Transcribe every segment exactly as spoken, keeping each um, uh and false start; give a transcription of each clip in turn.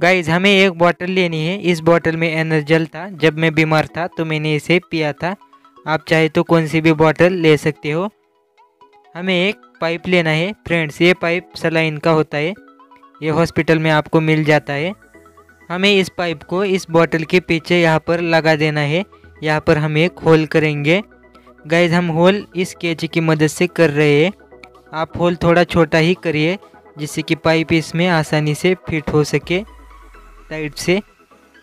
Guys हमें एक bottle लेनी है। इस बॉटल में एनर्जल था, जब मैं बीमार था तो मैंने इसे पिया था। आप चाहे तो कौन सी भी बॉटल ले सकते हो। हमें एक पाइप लेना है फ्रेंड्स, ये पाइप सलाइन का होता है, ये हॉस्पिटल में आपको मिल जाता है। हमें इस पाइप को इस बॉटल के पीछे यहाँ पर लगा देना है। यहाँ पर हम एक होल करेंगे। गाइज हम होल इस कैंची की मदद से कर रहे हैं। आप होल थोड़ा छोटा ही करिए जिससे कि पाइप इसमें आसानी से फिट हो सके। साइड से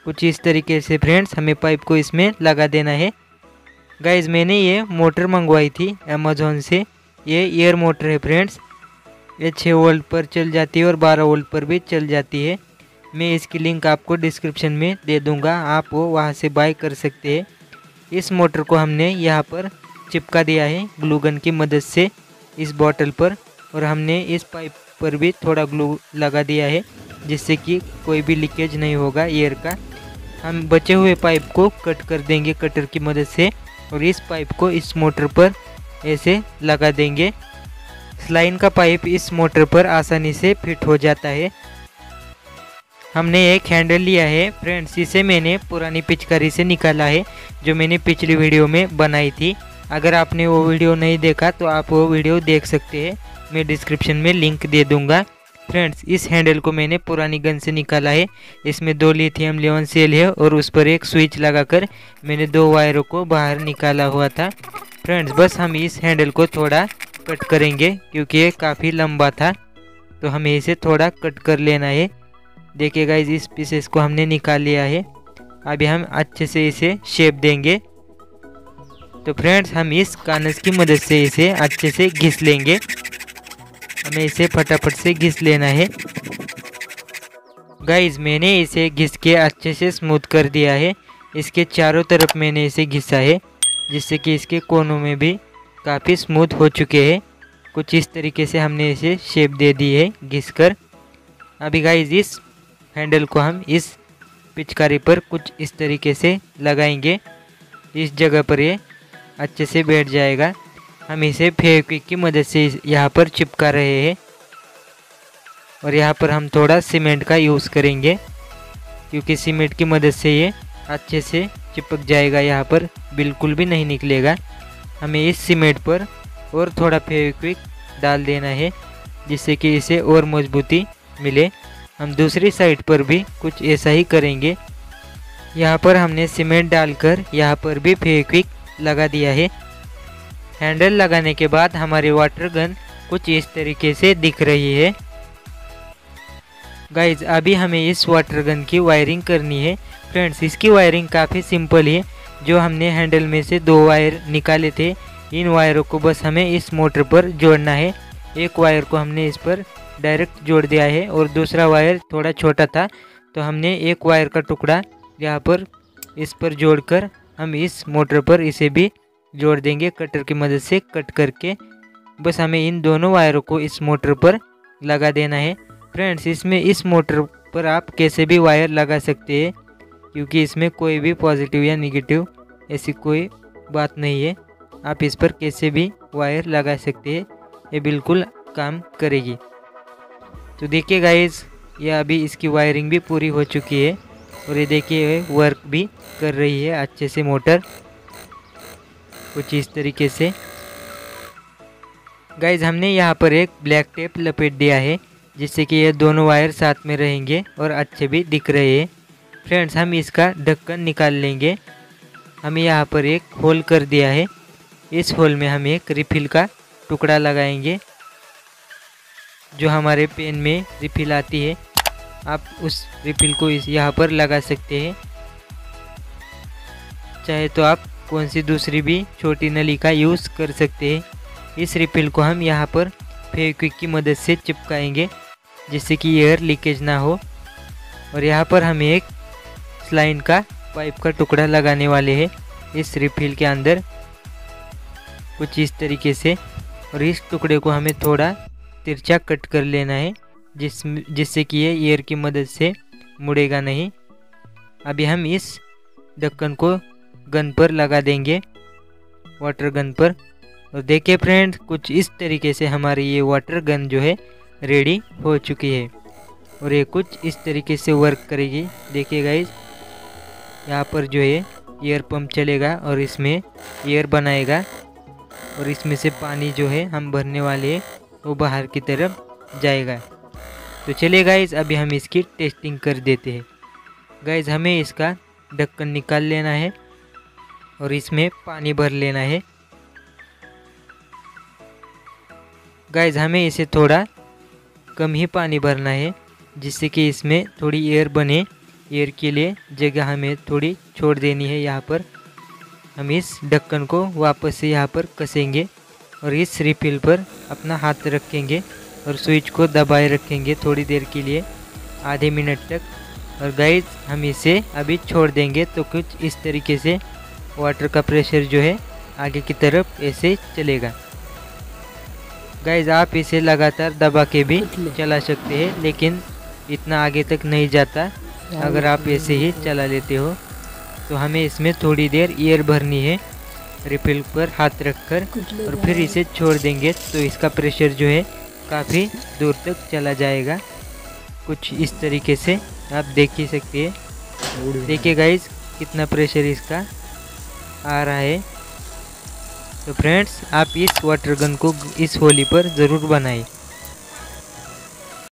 कुछ इस तरीके से फ्रेंड्स हमें पाइप को इसमें लगा देना है। गाइज मैंने ये मोटर मंगवाई थी अमेजोन से, ये एयर मोटर है फ्रेंड्स, ये छः वोल्ट पर चल जाती है और बारह वोल्ट पर भी चल जाती है। मैं इसकी लिंक आपको डिस्क्रिप्शन में दे दूंगा, आप वो वहाँ से बाय कर सकते हैं। इस मोटर को हमने यहाँ पर चिपका दिया है ग्लू गन की मदद से इस बॉटल पर, और हमने इस पाइप पर भी थोड़ा ग्लू लगा दिया है जिससे कि कोई भी लीकेज नहीं होगा एयर का। हम बचे हुए पाइप को कट कर देंगे कटर की मदद से, और इस पाइप को इस मोटर पर ऐसे लगा देंगे। स्लाइन का पाइप इस मोटर पर आसानी से फिट हो जाता है। हमने एक हैंडल लिया है फ्रेंड्स, इसे मैंने पुरानी पिचकारी से निकाला है जो मैंने पिछली वीडियो में बनाई थी। अगर आपने वो वीडियो नहीं देखा तो आप वो वीडियो देख सकते हैं, मैं डिस्क्रिप्शन में लिंक दे दूंगा। फ्रेंड्स इस हैंडल को मैंने पुरानी गन से निकाला है। इसमें दो लिथियम लेवन सेल है और उस पर एक स्विच लगाकर मैंने दो वायरों को बाहर निकाला हुआ था। फ्रेंड्स बस हम इस हैंडल को थोड़ा कट करेंगे क्योंकि ये काफ़ी लंबा था, तो हमें इसे थोड़ा कट कर लेना है। देखिए गाइज इस पीसेस को हमने निकाल लिया है, अभी हम अच्छे से इसे शेप देंगे। तो फ्रेंड्स हम इस कानस की मदद से इसे अच्छे से घिस लेंगे, हमें इसे फटाफट से घिस लेना है। गाइज मैंने इसे घिस के अच्छे से स्मूथ कर दिया है, इसके चारों तरफ मैंने इसे घिसा है जिससे कि इसके कोनों में भी काफ़ी स्मूथ हो चुके हैं। कुछ इस तरीके से हमने इसे शेप दे दी है घिस कर। अभी गाइज इस हैंडल को हम इस पिचकारी पर कुछ इस तरीके से लगाएंगे, इस जगह पर ये अच्छे से बैठ जाएगा। हम इसे फेविक्विक की मदद से यहाँ पर चिपका रहे हैं, और यहाँ पर हम थोड़ा सीमेंट का यूज़ करेंगे क्योंकि सीमेंट की मदद से ये अच्छे से चिपक जाएगा, यहाँ पर बिल्कुल भी नहीं निकलेगा। हमें इस सीमेंट पर और थोड़ा फेविक्विक डाल देना है जिससे कि इसे और मजबूती मिले। हम दूसरी साइड पर भी कुछ ऐसा ही करेंगे। यहाँ पर हमने सीमेंट डालकर यहाँ पर भी फेविक्विक लगा दिया है। हैंडल लगाने के बाद हमारी वाटर गन कुछ इस तरीके से दिख रही है। गाइज अभी हमें इस वाटर गन की वायरिंग करनी है। फ्रेंड्स इसकी वायरिंग काफ़ी सिंपल है। जो हमने हैंडल में से दो वायर निकाले थे, इन वायरों को बस हमें इस मोटर पर जोड़ना है। एक वायर को हमने इस पर डायरेक्ट जोड़ दिया है और दूसरा वायर थोड़ा छोटा था तो हमने एक वायर का टुकड़ा यहाँ पर इस पर जोड़कर हम इस मोटर पर इसे भी जोड़ देंगे कटर की मदद से कट करके। बस हमें इन दोनों वायरों को इस मोटर पर लगा देना है। फ्रेंड्स इसमें इस मोटर पर आप कैसे भी वायर लगा सकते हैं क्योंकि इसमें कोई भी पॉजिटिव या नेगेटिव ऐसी कोई बात नहीं है, आप इस पर कैसे भी वायर लगा सकते हैं, ये बिल्कुल काम करेगी। तो देखिए गाइज ये अभी इसकी वायरिंग भी पूरी हो चुकी है और ये देखिए वर्क भी कर रही है अच्छे से मोटर कुछ इस तरीके से। गाइज हमने यहाँ पर एक ब्लैक टेप लपेट दिया है जिससे कि ये दोनों वायर साथ में रहेंगे और अच्छे भी दिख रहे हैं। फ्रेंड्स हम इसका ढक्कन निकाल लेंगे। हमें यहाँ पर एक होल कर दिया है, इस होल में हम एक रिफिल का टुकड़ा लगाएंगे। जो हमारे पेन में रिफिल आती है आप उस रिफिल को इस यहाँ पर लगा सकते हैं। चाहे तो आप कौन सी दूसरी भी छोटी नली का यूज़ कर सकते हैं। इस रिफिल को हम यहाँ पर फेविक्विक की मदद से चिपकाएंगे जिससे कि एयर लीकेज ना हो। और यहाँ पर हम एक स्लाइन का पाइप का टुकड़ा लगाने वाले हैं इस रिफिल के अंदर कुछ इस तरीके से, और इस टुकड़े को हमें थोड़ा तिरछा कट कर लेना है जिस जिससे कि ये एयर की मदद से मुड़ेगा नहीं। अभी हम इस ढक्कन को गन पर लगा देंगे, वाटर गन पर। और देखिए फ्रेंड्स कुछ इस तरीके से हमारी ये वाटर गन जो है रेडी हो चुकी है। और ये कुछ इस तरीके से वर्क करेगी। देखिए गाइस, यहाँ पर जो है एयर पंप चलेगा और इसमें एयर बनाएगा और इसमें से पानी जो है हम भरने वाले हैं वो बाहर की तरफ जाएगा। तो चलिए गाइस, अभी हम इसकी टेस्टिंग कर देते हैं। गाइस, हमें इसका ढक्कन निकाल लेना है और इसमें पानी भर लेना है। गाइस, हमें इसे थोड़ा कम ही पानी भरना है जिससे कि इसमें थोड़ी एयर बने। एयर के लिए जगह हमें थोड़ी छोड़ देनी है। यहाँ पर हम इस ढक्कन को वापस से यहाँ पर कसेंगे और इस रिफिल पर अपना हाथ रखेंगे और स्विच को दबाए रखेंगे थोड़ी देर के लिए, आधे मिनट तक। और गाइस, हम इसे अभी छोड़ देंगे तो कुछ इस तरीके से वाटर का प्रेशर जो है आगे की तरफ ऐसे चलेगा। गाइस, आप इसे लगातार दबा के भी चला सकते हैं लेकिन इतना आगे तक नहीं जाता। अगर आप ऐसे ही चला लेते हो तो हमें इसमें थोड़ी देर एयर भरनी है रिफिल पर हाथ रखकर और फिर इसे छोड़ देंगे तो इसका प्रेशर जो है काफ़ी दूर तक चला जाएगा। कुछ इस तरीके से आप देख ही सकते हैं। देखिए गाइस, कितना प्रेशर इसका आ रहा है। तो फ्रेंड्स, आप इस वाटर गन को इस होली पर ज़रूर बनाएं।